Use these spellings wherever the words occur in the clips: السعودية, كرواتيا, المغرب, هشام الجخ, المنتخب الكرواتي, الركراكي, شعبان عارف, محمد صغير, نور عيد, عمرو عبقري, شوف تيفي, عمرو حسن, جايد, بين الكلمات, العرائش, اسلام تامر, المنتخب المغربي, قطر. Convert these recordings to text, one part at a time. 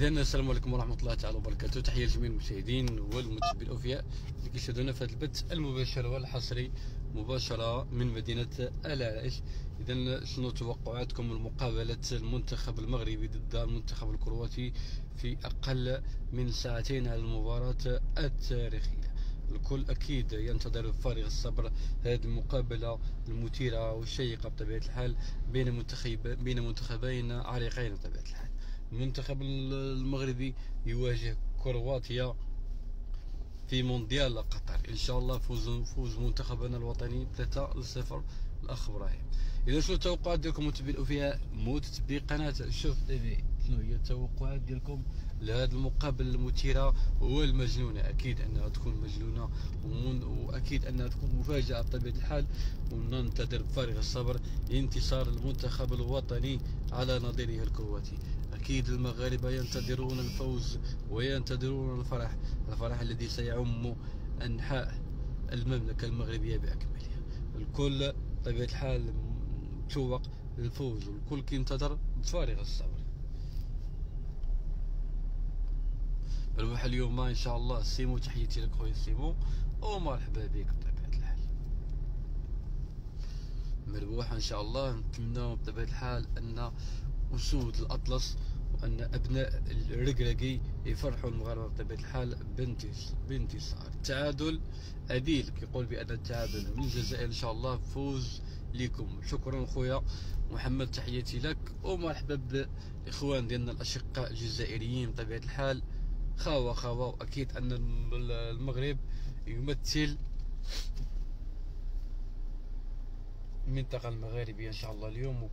اذا السلام عليكم ورحمه الله تعالى وبركاته، تحيه لجميع المشاهدين والمتابعين الاوفياء اللي كيشاهدونا في هذا البث المباشر والحصري مباشره من مدينه العرائش. اذا شنو توقعاتكم لمقابله المنتخب المغربي ضد المنتخب الكرواتي في اقل من ساعتين على المباراه التاريخيه؟ الكل اكيد ينتظر بفارغ الصبر هذه المقابله المثيره والشيقه بطبيعه الحال بين منتخبين عريقين بطبيعه الحال. المنتخب المغربي يواجه كرواتيا في مونديال قطر، ان شاء الله فوز منتخبنا الوطني 3-0 الاخ ابراهيم. اذا شنو التوقعات ديالكم متابعين فيها متابعي قناه شوف تيفي، شنو هي التوقعات ديالكم لهذه المقابله المثيره والمجنونه؟ اكيد انها تكون مجنونه واكيد انها تكون مفاجاه بطبيعه الحال، وننتظر بفارغ الصبر انتصار المنتخب الوطني على نظيره الكرواتي. اكيد المغاربه ينتظرون الفوز وينتظرون الفرح الذي سيعم انحاء المملكه المغربيه باكملها. الكل بطبيعه الحال متشوق للفوز والكل كينتظر بفارغ الصبر. نروح اليوم ان شاء الله. سيمو تحياتي لك خويا سيمو ومرحبا بك بطبيعه الحال. مربوحه ان شاء الله، نتمناو بطبيعه الحال ان اسود الاطلس وان ابناء الركراكي يفرحوا المغاربه بطبيعه الحال بانتصار. تعادل اديل كيقول بان التعادل من الجزائر ان شاء الله فوز لكم. شكرا خويا محمد، تحياتي لك ومرحبا بالاخوان ديالنا الاشقاء الجزائريين بطبيعه الحال. خاوة وأكيد أن المغرب يمثل المنطقة المغاربية إن شاء الله اليوم،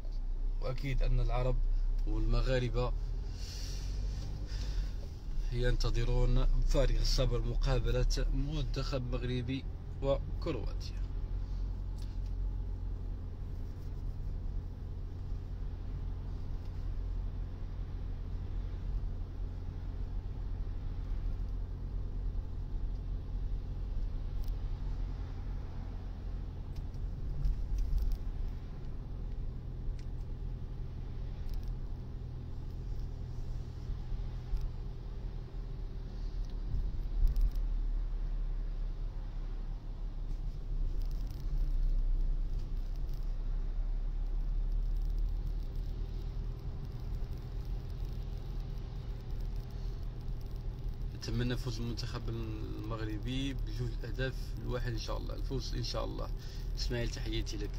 وأكيد أن العرب والمغاربة ينتظرون بفارغ الصبر مقابلة منتخب مغربي وكرواتيا. نتمنى فوز المنتخب المغربي بجوج اهداف الواحد ان شاء الله، الفوز ان شاء الله. اسماعيل تحياتي لك،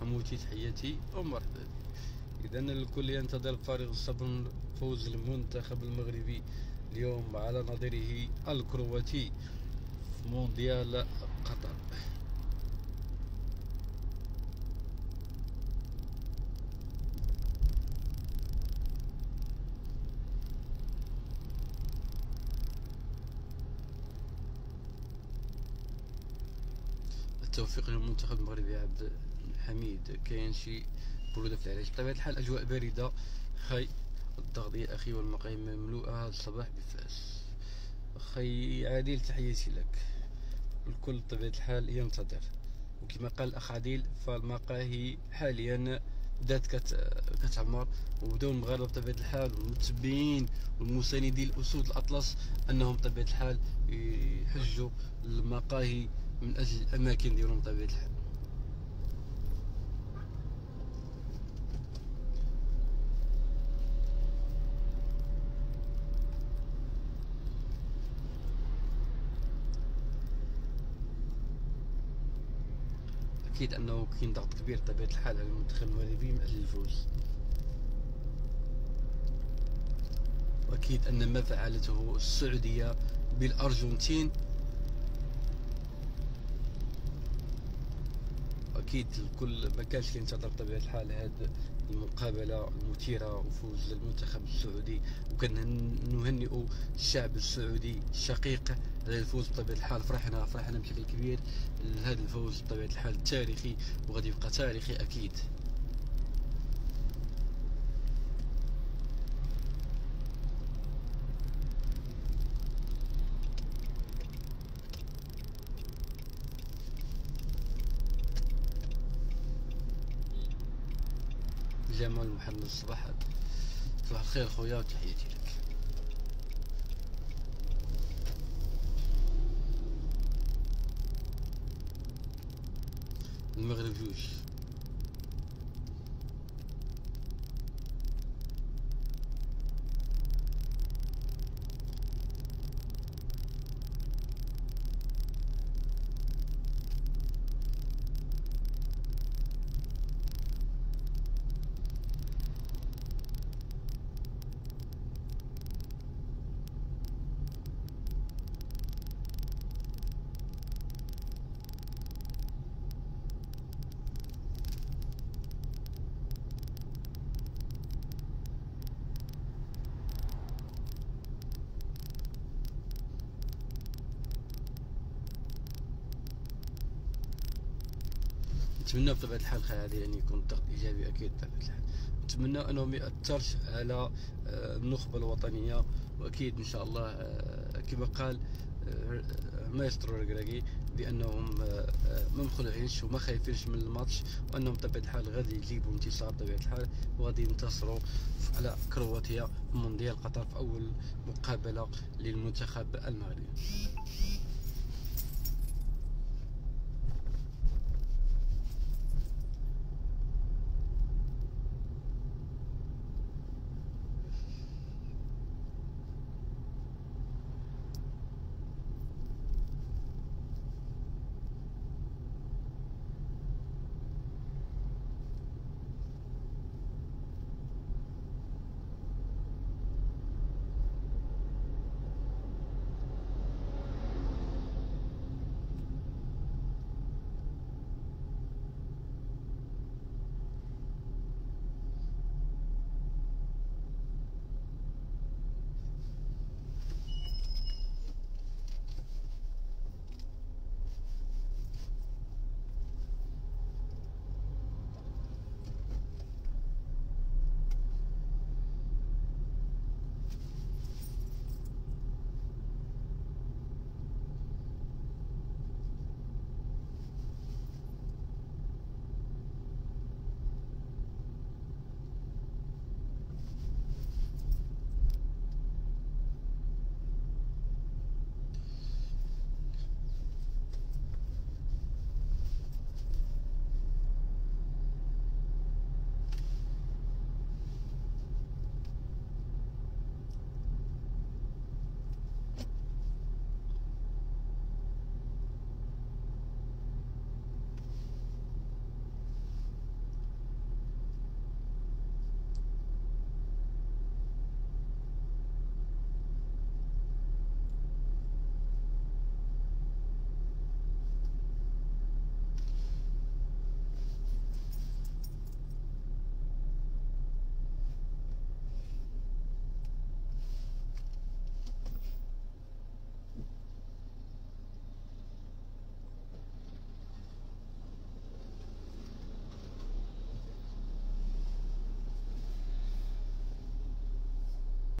حموتي تحياتي ومرحبا بك. اذا الكل ينتظر بفارغ الصبر فوز المنتخب المغربي اليوم على نظيره الكرواتي في مونديال قطر. التوفيق للمنتخب المغربي عبد الحميد. كاين شي بروده في العرايش بطبيعه الحال، اجواء بارده خي، التغطيه اخي والمقاييس مملوءه هذا الصباح بفاس. خي عادل تحياتي لك، الكل بطبيعه الحال ينتظر، وكما قال الاخ عادل فالمقاهي حاليا بدات كتعمر، وبداو المغاربه بطبيعه الحال والمتبعين والمساندين الاسود الاطلس انهم بطبيعه الحال يحجوا المقاهي من اجل الاماكن ديالهم بطبيعه الحال. اكيد انه كاين ضغط كبير بطبيعه الحال على المنتخب المغربي من اجل الفوز، واكيد ان ما فعلته السعوديه بالارجنتين اكيد الكل ما كانش كينتظر بطبيعه الحال هذه المقابله المثيره وفوز المنتخب السعودي، وكنهنئوا الشعب السعودي الشقيق على الفوز بطبيعه الحال. فرحنا بشكل كبير لهذا الفوز بطبيعه الحال التاريخي، وغادي يبقى تاريخي اكيد. جمال محمد الصباح صباح الخير خويا وتحياتي لك. المغرب جوج نتمنى بطبيعة الحلقة هذه يعني يكون الضغط إيجابي أكيد بطبيعة الحال، نتمنى أنه ما يأثرش على النخبة الوطنية، وأكيد إن شاء الله كما قال عماير تروركراكي بأنهم ما مخلعينش وما خايفينش من الماتش، وأنهم بطبيعة الحال غادي يجيبوا انتصار بطبيعة الحال وغادي ينتصروا على كرواتيا في مونديال قطر في أول مقابلة للمنتخب المغربي.